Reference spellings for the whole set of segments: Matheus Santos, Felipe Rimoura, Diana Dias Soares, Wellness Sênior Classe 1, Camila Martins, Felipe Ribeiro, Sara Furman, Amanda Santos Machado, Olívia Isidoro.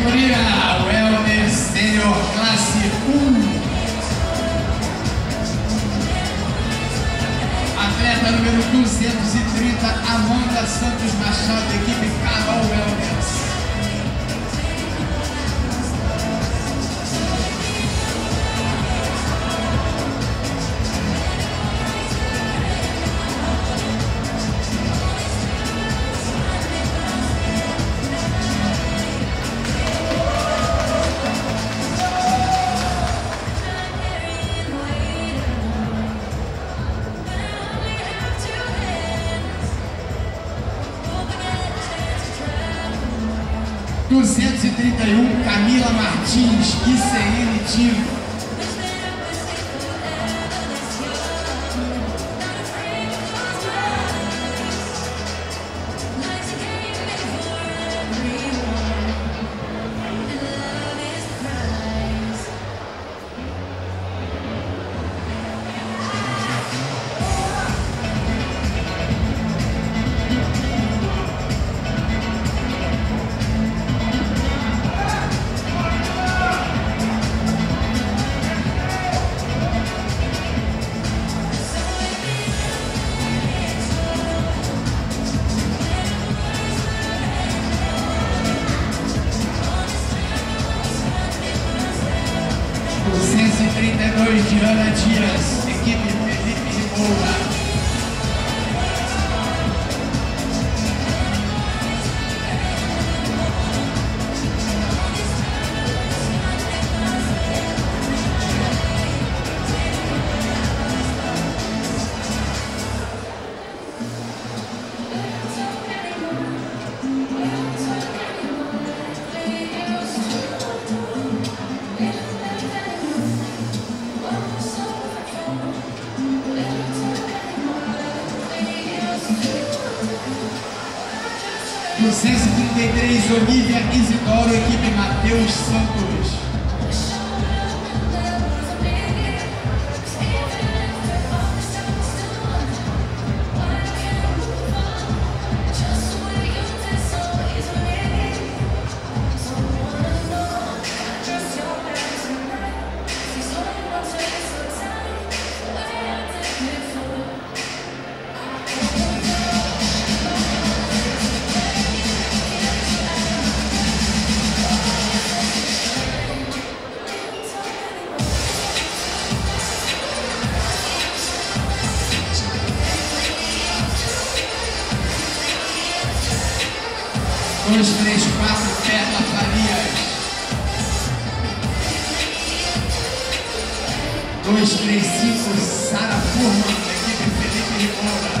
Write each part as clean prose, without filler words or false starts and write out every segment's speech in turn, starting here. categoria Wellness Sênior Classe 1. Atleta número 230, Amanda Santos Machado, equipe Carol Wellness. Camila Martins, ICN Tiro. Diana Dias, equipe Felipe Rimoura. Olívia Isidoro, equipe Matheus Santos. Sara Furman, equipe Felipe Rimoura.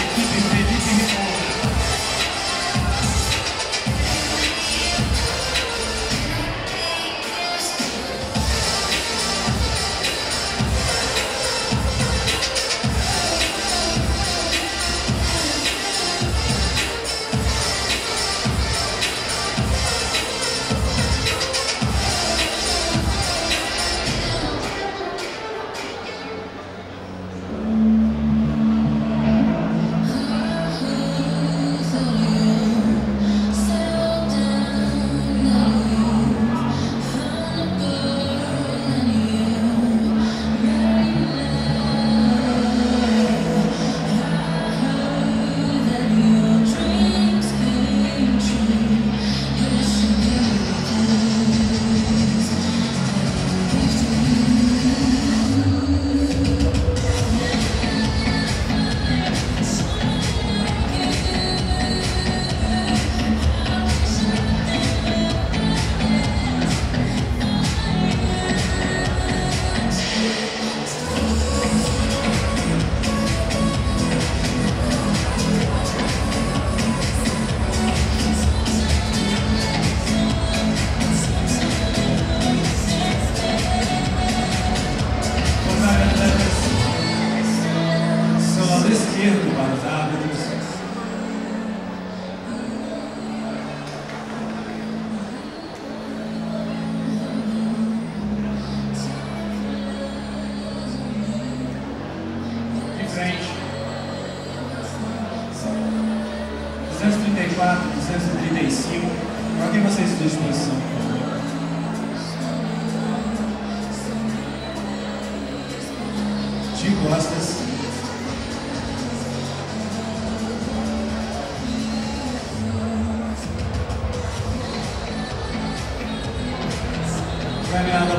equipe Felipe Ribeiro. perturbar as árvores. De frente. 234, 235. Coloquem vocês à disposição. Costas. Caminhando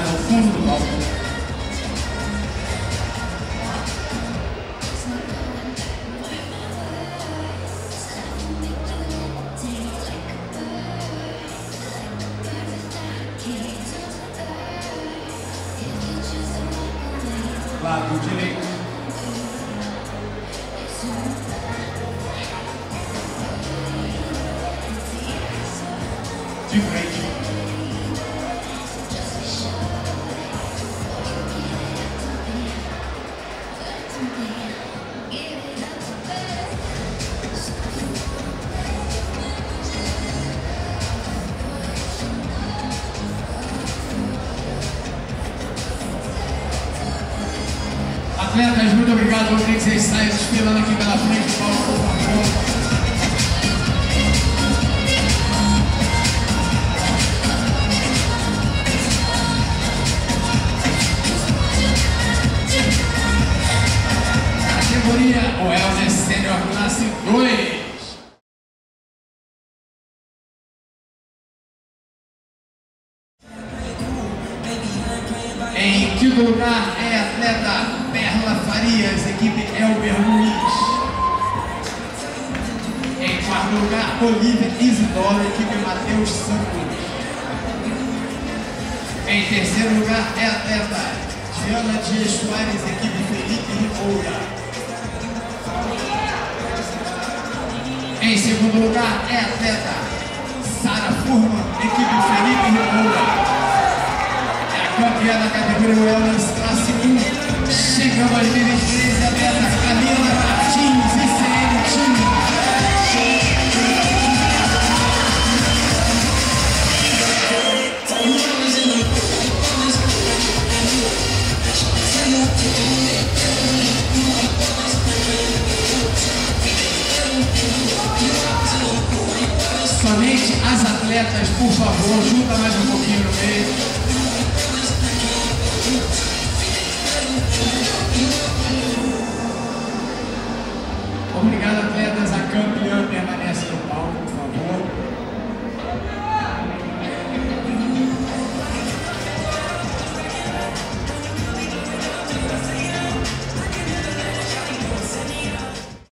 ao fundo do palco. Atletas, muito obrigado. Eu queria que vocês saiam desfilando aqui pela frente do palco, por favor. Categoria Wellness Sênior Classe 2. Olívia Isidoro, equipe Matheus Santos. Em terceiro lugar é a atleta Diana Dias Soares, equipe Felipe Rimoura. Em segundo lugar é a atleta Sara Furman, equipe Felipe Rimoura. É a campeã da categoria Wellness Classe 1. Chegamos a 2023, a atleta Camila Martins e somente as atletas, por favor, junta mais um pouquinho no meio.